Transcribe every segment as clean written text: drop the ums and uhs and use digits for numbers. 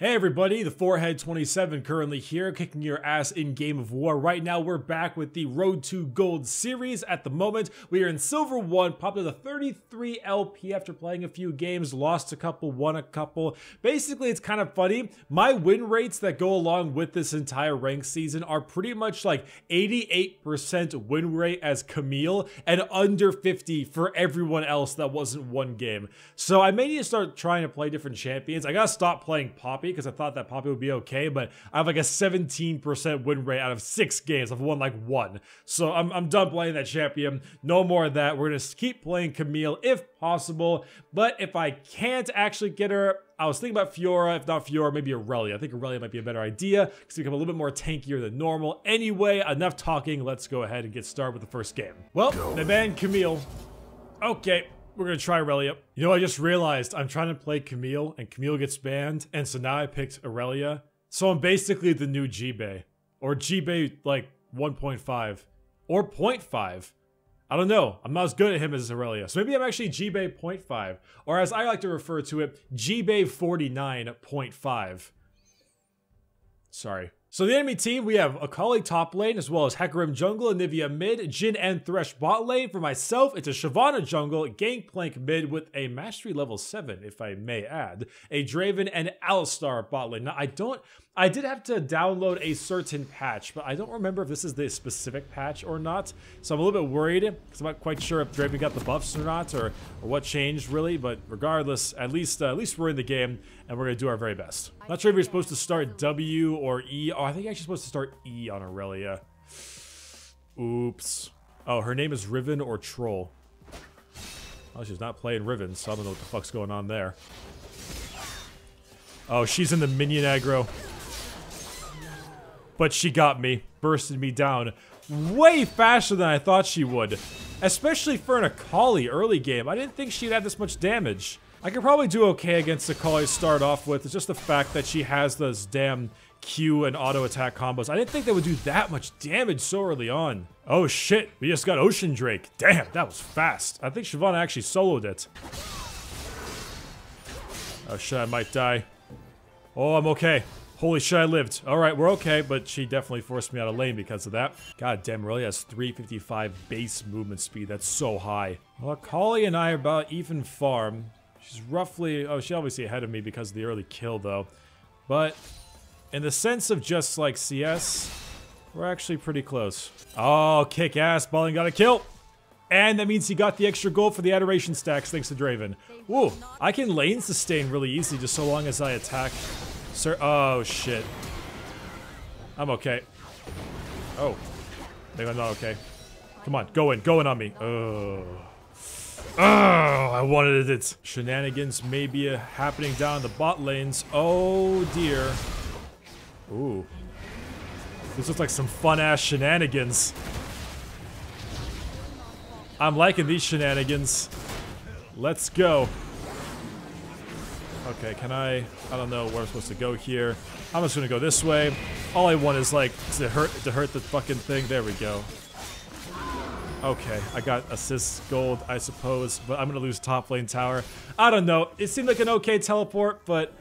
Hey everybody, the Forehead27 currently here, kicking your ass in Game of War. Right now we're back with the Road to Gold series. At the moment, we are in Silver 1, popped to the 33 LP after playing a few games, lost a couple, won a couple. Basically, it's kind of funny. My win rates that go along with this entire ranked season are pretty much like 88% win rate as Camille and under 50 for everyone else that wasn't one game. So I may need to start trying to play different champions. I gotta stop playing Poppy, because I thought that Poppy would be okay, but I have like a 17% win rate out of 6 games. I've won like 1. So I'm done playing that champion. No more of that. We're going to keep playing Camille if possible, but if I can't actually get her, I was thinking about Fiora. If not Fiora, maybe Irelia. I think Irelia might be a better idea because they become a little bit more tankier than normal. Anyway, enough talking. Let's go ahead and get started with the first game. Well, they banned Camille. Okay. We're going to try Irelia. You know, I just realized I'm trying to play Camille and Camille gets banned. And so now I picked Irelia. So I'm basically the new GBay or GBay like 1.5 or 0.5. I don't know. I'm not as good at him as Irelia. So maybe I'm actually GBay 0.5, or as I like to refer to it, GBay 49.5. Sorry. So the enemy team, we have Akali top lane, as well as Hecarim jungle, Anivia mid, Jhin and Thresh bot lane. For myself, it's a Shyvana jungle, Gangplank mid with a mastery level 7, if I may add, a Draven and Alistar bot lane. Now, I did have to download a certain patch, but I don't remember if this is the specific patch or not. So I'm a little bit worried, because I'm not quite sure if Draven got the buffs or not, or what changed really. But regardless, at least we're in the game, and we're going to do our very best. Not sure if you're supposed to start W or E. Oh, I think you're actually supposed to start E on Irelia. Oops. Oh, her name is Riven or Troll. Oh, she's not playing Riven, so I don't know what the fuck's going on there. Oh, she's in the minion aggro. But she got me. Bursted me down way faster than I thought she would. Especially for an Akali early game. I didn't think she'd have this much damage. I could probably do okay against Akali to start off with. It's just the fact that she has those damn Q and auto attack combos. I didn't think they would do that much damage so early on. Oh shit, we just got Ocean Drake. Damn, that was fast. I think Shyvana actually soloed it. Oh shit, I might die. Oh, I'm okay. Holy shit, I lived. Alright, we're okay, but she definitely forced me out of lane because of that. God damn, Irelia has 355 base movement speed. That's so high. Well, Akali and I are about even farm. She's roughly, oh, she's obviously ahead of me because of the early kill though. But in the sense of just like CS, we're actually pretty close. Oh, kick ass, Balling got a kill. And that means he got the extra gold for the adoration stacks thanks to Draven. Ooh, I can lane sustain really easy just so long as I attack. Sir, oh shit. I'm okay. Oh, maybe I'm not okay. Come on, go in on me. Oh. Oh, I wanted it. Shenanigans may be happening down in the bot lanes. Oh dear. Ooh. This looks like some fun-ass shenanigans. I'm liking these shenanigans. Let's go. Okay, can I don't know where I'm supposed to go here. I'm just gonna go this way. All I want is like to hurt the fucking thing. There we go. Okay, I got assist gold, I suppose, but I'm gonna lose top lane tower. I don't know. It seemed like an okay teleport, but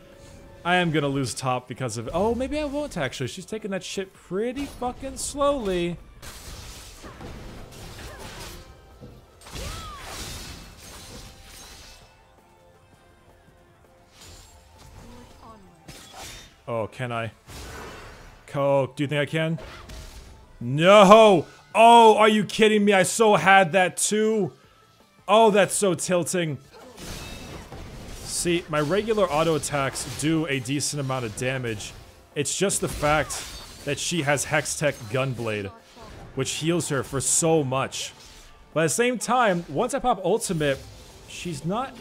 I am gonna lose top because of it. Oh, maybe I won't actually. She's taking that shit pretty fucking slowly. Oh, can I? Coke, do you think I can? No! Oh, are you kidding me? I so had that too. Oh, that's so tilting. See, my regular auto attacks do a decent amount of damage. It's just the fact that she has Hextech Gunblade, which heals her for so much. But at the same time, once I pop ultimate, she's not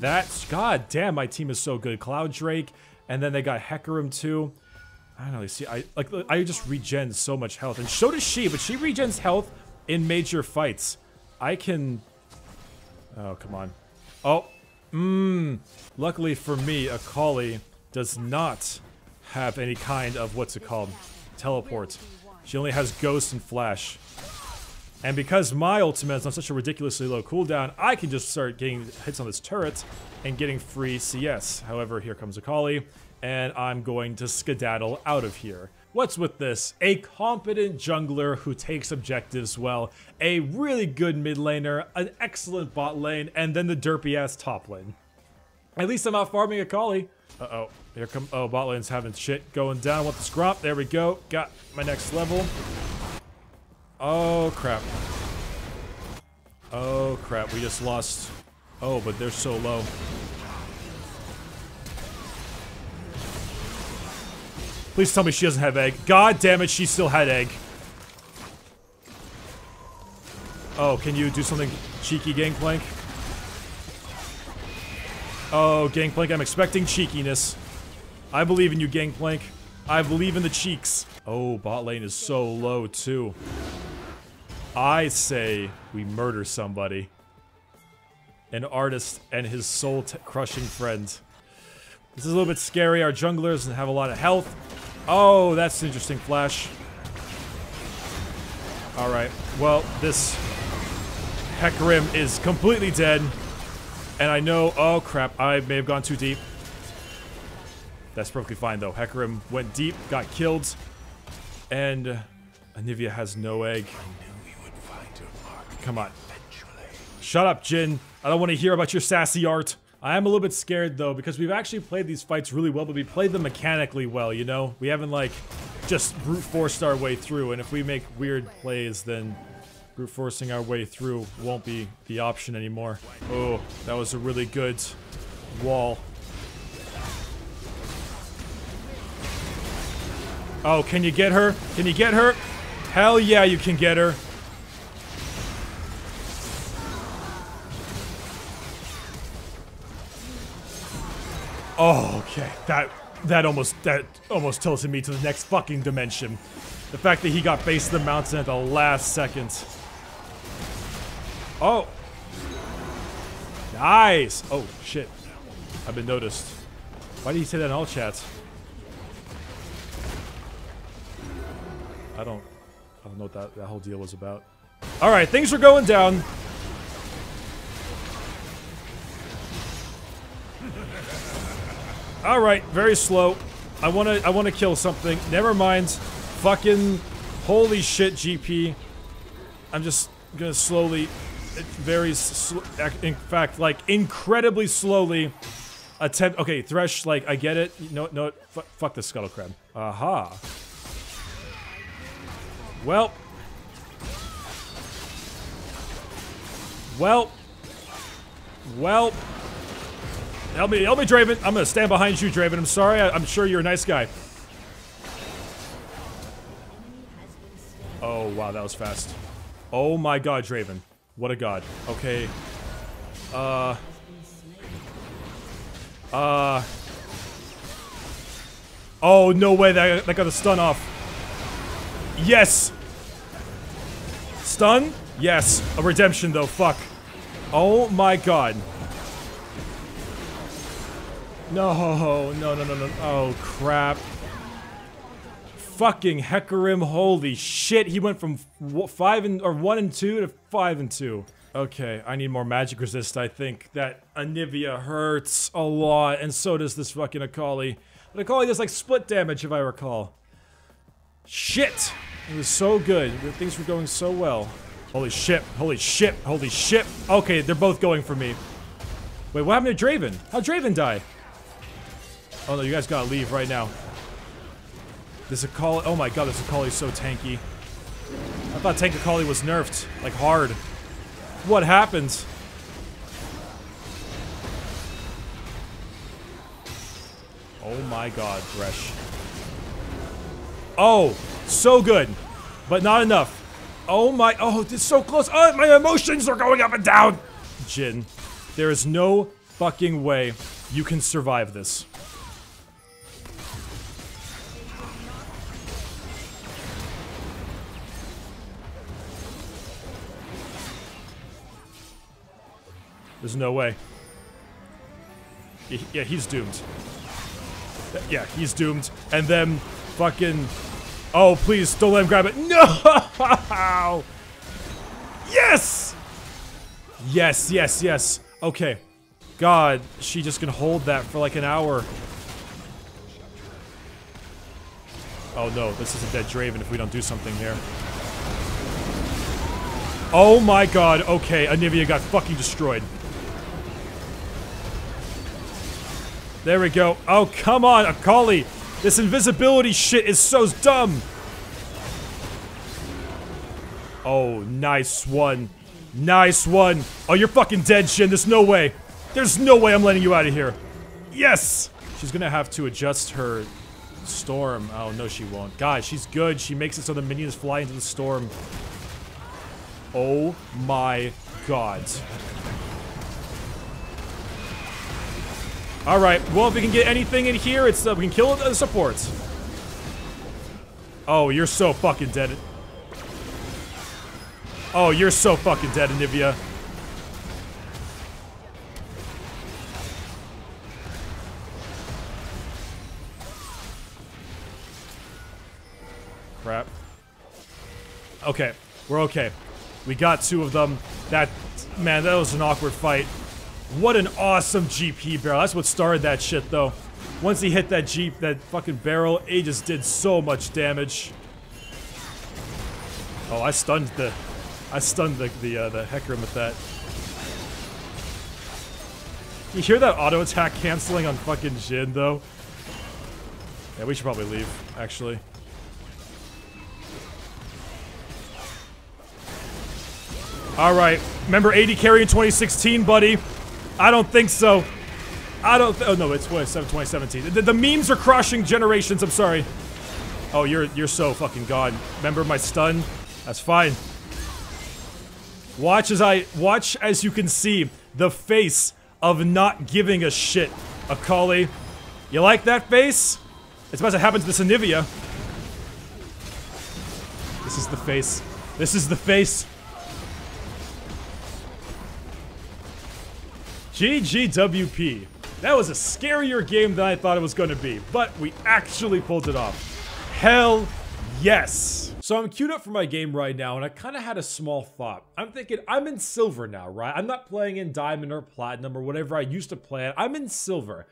that... God damn, my team is so good. Cloud Drake, and then they got Hecarim too. I don't know, you see, I just regen so much health, and so does she, but she regens health in major fights. I can... Oh, come on. Oh, Luckily for me, Akali does not have any kind of, what's it called, teleport. She only has Ghost and Flash. And because my ultimate is on such a ridiculously low cooldown, I can just start getting hits on this turret and getting free CS. However, here comes Akali. and I'm going to skedaddle out of here. What's with this? A competent jungler who takes objectives well, a really good mid laner, an excellent bot lane, and then the derpy ass top lane. At least I'm not farming Akali. Uh-oh, here come, oh, bot lane's having shit going down with the scrop. There we go, got my next level. Oh crap. Oh crap, we just lost. Oh, but they're so low. Please tell me she doesn't have egg. God damn it, she still had egg. Oh, can you do something cheeky, Gangplank? Oh, Gangplank, I'm expecting cheekiness. I believe in you, Gangplank. I believe in the cheeks. Oh, bot lane is so low, too. I say we murder somebody. An artist and his soul-crushing friend. This is a little bit scary. Our jungler doesn't have a lot of health. Oh, that's an interesting flash. Alright, well, this Hecarim is completely dead. And I know, oh crap, I may have gone too deep. That's perfectly fine though. Hecarim went deep, got killed. And Anivia has no egg. Come on. Shut up, Jhin. I don't want to hear about your sassy art. I am a little bit scared though, because we've actually played these fights really well, but we played them mechanically well, you know? We haven't like, just brute forced our way through, and if we make weird plays, then brute forcing our way through won't be the option anymore. Oh, that was a really good wall. Oh, can you get her? Can you get her? Hell yeah, you can get her. Oh, okay. That almost tilted me to the next fucking dimension. The fact that he got base to the mountain at the last second. Oh! Nice! Oh, shit. I've been noticed. Why did he say that in all chats? I don't know what that whole deal was about. Alright, things are going down. Alright, very slow. I wanna kill something. Never mind. Fucking holy shit, GP. I'm just gonna slowly... in fact, like, incredibly slowly attempt... Okay, Thresh, like, I get it. No, fuck this scuttle crab. Aha. Well. Help me, Draven. I'm gonna stand behind you, Draven. I'm sorry, I'm sure you're a nice guy. Oh, wow, that was fast. Oh my god, Draven. What a god. Okay. Oh, no way, that got a stun off. Yes! Stun? Yes. A redemption, though, fuck. Oh my god. No. Oh, crap. Fucking Hecarim, holy shit. He went from 1 and 2 to 5 and 2. Okay, I need more magic resist, I think. That Anivia hurts a lot, and so does this fucking Akali. But Akali does like split damage, if I recall. Shit! It was so good. Things were going so well. Holy shit, holy shit, holy shit. Okay, they're both going for me. Wait, what happened to Draven? How'd Draven die? Oh no, you guys gotta leave right now. This Akali, oh my god, this Akali is so tanky. I thought Tank Akali was nerfed, like hard. What happened? Oh my god, Thresh. Oh, so good, but not enough. Oh my, oh, it's so close. Oh, my emotions are going up and down. Jhin, there is no fucking way you can survive this. There's no way. Yeah, he's doomed. Yeah, he's doomed. And then fucking... Oh, please, don't let him grab it. No! Yes! Yes. Okay. God, she just can hold that for like an hour. Oh no, this is a dead Draven if we don't do something here. Oh my god, okay, Anivia got fucking destroyed. There we go. Oh, come on, Akali! This invisibility shit is so dumb! Oh, nice one. Nice one. Oh, you're fucking dead, Jhin. There's no way. There's no way I'm letting you out of here. Yes! She's gonna have to adjust her storm. Oh, no, she won't. God, she's good. She makes it so the minions fly into the storm. Oh my god. Alright, well, if we can get anything in here, it's we can kill the supports. Oh, you're so fucking dead. Oh, you're so fucking dead, Anivia. Crap. Okay, we're okay. We got two of them. That, man, that was an awkward fight. What an awesome GP barrel. That's what started that shit, though. Once he hit that Jeep, that fucking barrel, it just did so much damage. Oh, I stunned the Hecarim with that. You hear that auto attack canceling on fucking Jhin, though? Yeah, we should probably leave, actually. All right, remember AD carry in 2016, buddy? I don't think so. I don't. Oh no, it's 2017. The memes are crushing generations. I'm sorry. Oh, you're so fucking gone. Remember my stun? That's fine. Watch as you can see the face of not giving a shit, Akali. You like that face? It's about to happen to this Anivia. This is the face. This is the face. GGWP. That was a scarier game than I thought it was going to be, but we actually pulled it off. Hell yes. So I'm queued up for my game right now, and I kind of had a small thought. I'm thinking, I'm in silver now, right? I'm not playing in diamond or platinum or whatever I used to play at. I'm in silver.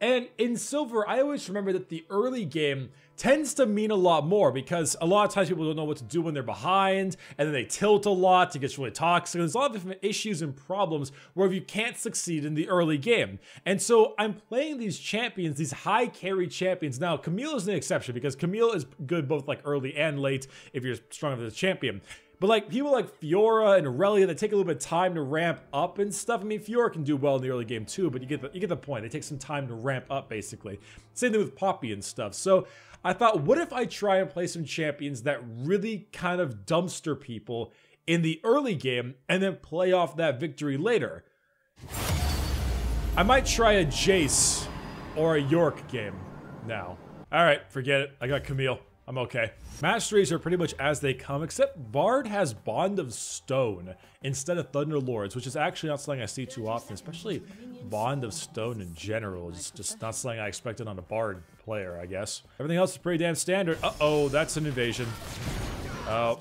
And in silver, I always remember that the early game tends to mean a lot more because a lot of times people don't know what to do when they're behind, and then they tilt a lot, it gets really toxic, and there's a lot of different issues and problems where if you can't succeed in the early game. And so I'm playing these champions, these high carry champions. Now, Camille is an exception because Camille is good both like early and late if you're strong as a champion. But like people like Fiora and Irelia, they take a little bit of time to ramp up and stuff. I mean, Fiora can do well in the early game too, but you get the point. They take some time to ramp up, basically. Same thing with Poppy and stuff. So I thought, what if I try and play some champions that really kind of dumpster people in the early game and then play off that victory later? I might try a Jayce or a York game now. All right, forget it. I got Camille. I'm okay. Match 3s are pretty much as they come, except Bard has Bond of Stone instead of Thunderlords, which is actually not something I see too often, especially Bond of Stone in general. It's just not something I expected on a Bard player, I guess. Everything else is pretty damn standard. Uh-oh, that's an invasion. Oh,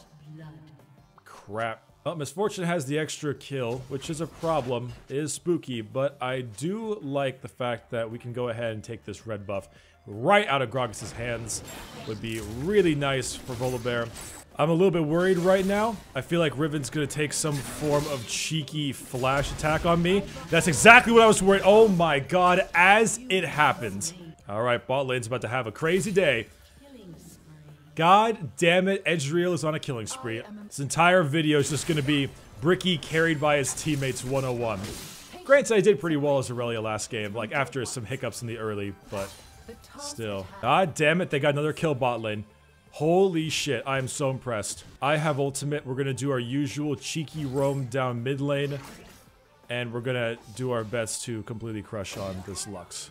crap. Well, Miss Fortune has the extra kill, which is a problem. It is spooky, but I do like the fact that we can go ahead and take this red buff right out of Gragas' hands. Would be really nice for Volibear. I'm a little bit worried right now. I feel like Riven's gonna take some form of cheeky flash attack on me. That's exactly what I was worried. Oh my god, as it happens. All right, bot lane's about to have a crazy day. God damn it, Ezreal is on a killing spree. This entire video is just gonna be Bricky carried by his teammates 101. Granted, I did pretty well as Irelia last game, like after some hiccups in the early, but still. God damn it, they got another kill bot lane. Holy shit, I am so impressed. I have ultimate. We're gonna do our usual cheeky roam down mid lane. And we're gonna do our best to completely crush on this Lux.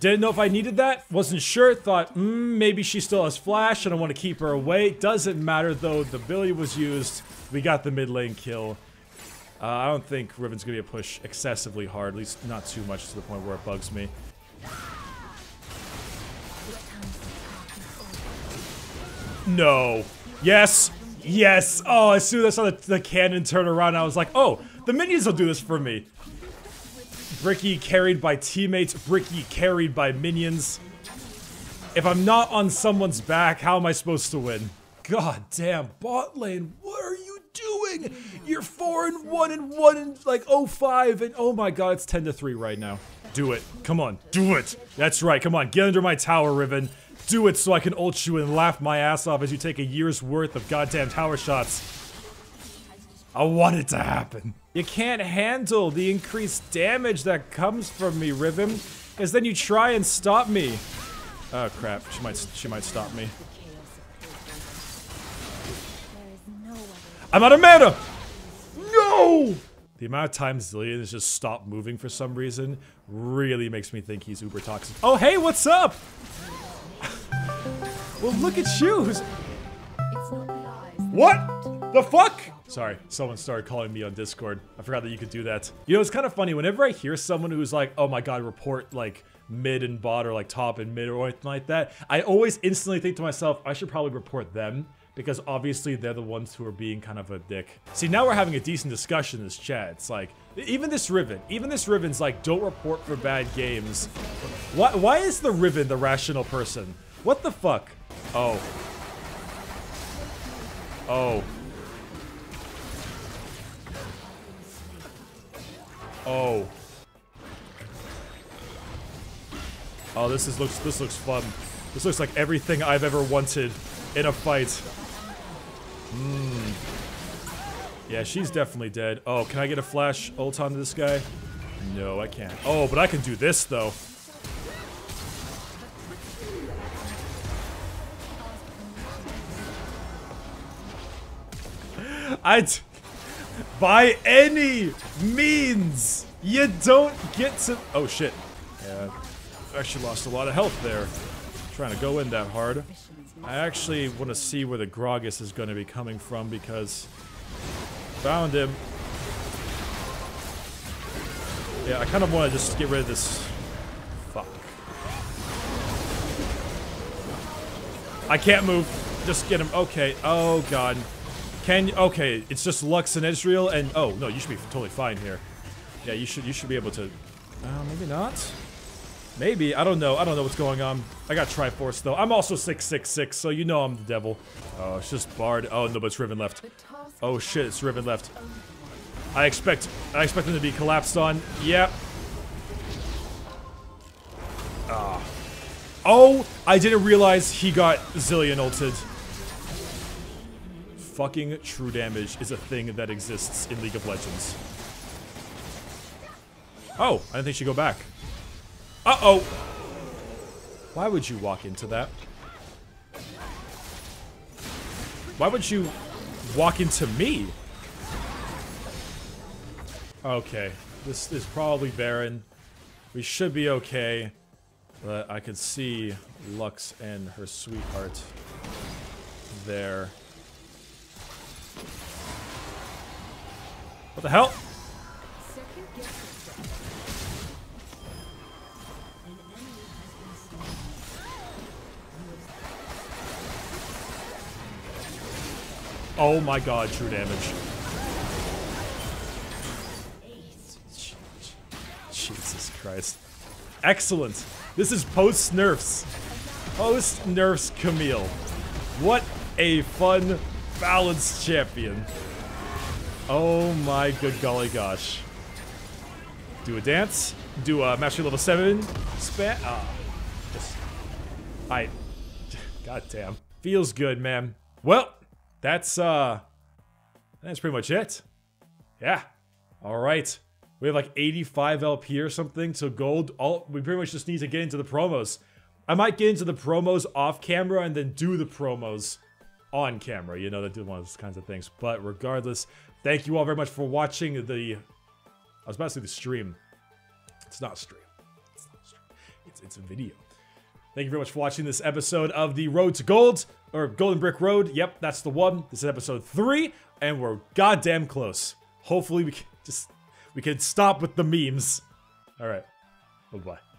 Didn't know if I needed that. Wasn't sure. Thought, maybe she still has flash and I want to keep her away. Doesn't matter though, the ability was used. We got the mid lane kill. I don't think Riven's going to be a push excessively hard, at least not too much to the point where it bugs me. No. Yes. Yes. Oh, as soon as I saw the cannon turn around, I was like, oh, the minions will do this for me. Ricky carried by teammates. Ricky carried by minions. If I'm not on someone's back, how am I supposed to win? God damn, bot lane, what are you doing? You're 4-1 and like 05 and oh my god, it's 10-3 right now. Do it. Come on, do it. That's right, come on, get under my tower, Riven. Do it so I can ult you and laugh my ass off as you take a year's worth of goddamn tower shots. I want it to happen. You can't handle the increased damage that comes from me, Riven, because then you try and stop me. Oh crap, she might stop me. I'm out of mana! No! The amount of times Zilean has just stopped moving for some reason really makes me think he's uber toxic. Oh hey, what's up? Well, look at you! What the fuck? Sorry, someone started calling me on Discord. I forgot that you could do that. You know, it's kind of funny, whenever I hear someone who's like, oh my god, report like mid and bot or like top and mid or anything like that, I always instantly think to myself, I should probably report them because obviously they're the ones who are being kind of a dick. See, now we're having a decent discussion in this chat. It's like, even this Riven's like, don't report for bad games. Why is the Riven the rational person? What the fuck? Oh. Oh. Oh. Oh, this looks fun. This looks like everything I've ever wanted in a fight. Mm. Yeah, she's definitely dead. Oh, can I get a flash ult onto this guy? No, I can't. Oh, but I can do this though. By any means, you don't get to. Oh shit! Yeah, I actually lost a lot of health there. Trying to go in that hard. I actually want to see where the Gragas is going to be coming from because found him. Yeah, I kind of want to just get rid of this. Fuck! I can't move. Just get him. Okay. Oh god. Okay, it's just Lux and Ezreal and oh no, you should be totally fine here. Yeah, you should be able to. Maybe not. Maybe I don't know what's going on. I got Triforce though. I'm also 666, so you know I'm the devil. Oh, it's just Bard. Oh no, but it's Riven left. Oh shit, it's Riven left. I expect him to be collapsed on. Yep. Ah. Oh, I didn't realize he got Zilean ulted. Fucking true damage is a thing that exists in League of Legends. Oh, I didn't think she'd go back. Uh-oh! Why would you walk into that? Why would you walk into me? Okay, this is probably Baron. We should be okay. But I could see Lux and her sweetheart there. What the hell? Oh my god, true damage. Jesus Christ. Excellent. This is post-nerfs. Post-nerfs Camille. What a fun, balanced champion. Oh my good golly gosh. Do a dance. Do a mastery level 7. Span. Goddamn. Feels good, man. Well, that's pretty much it. Yeah. Alright. We have like 85 LP or something, so gold. We pretty much just need to get into the promos. I might get into the promos off camera and then do the promos on camera. You know, they do one of those kinds of things. But regardless, thank you all very much for watching the... I was about to say the stream. It's not a stream. It's not a stream. It's a video. Thank you very much for watching this episode of the Road to Gold, or Golden Brick Road. Yep, that's the one. This is episode 3, and we're goddamn close. Hopefully we can stop with the memes. All right. Bye-bye.